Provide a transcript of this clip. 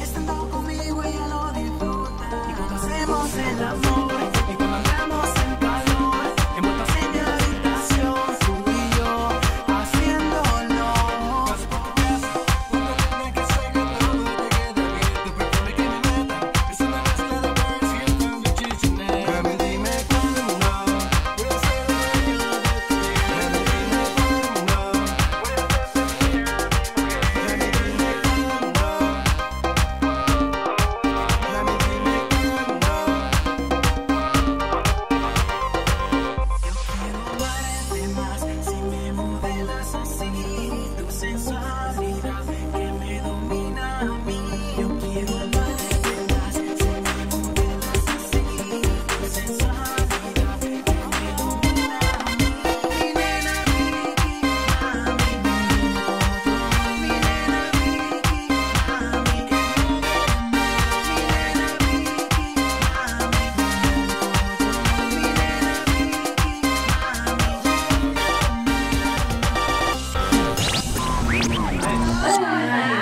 Estando conmigo ella lo disfruta, y cuando hacemos el amor, y cuando andamos en calor, envueltos en mi habitación, tú y yo, haciéndonos. Paso por tu casa, una línea que salga todo y te queda bien. Tu perfume que me mata, es una mezcla de Paris Hilton y Chichinelle. Mami, dime cuándo no, voy a hacer daño de ti. Mami, dime cuándo no, voy a hacer daño de ti. That's right.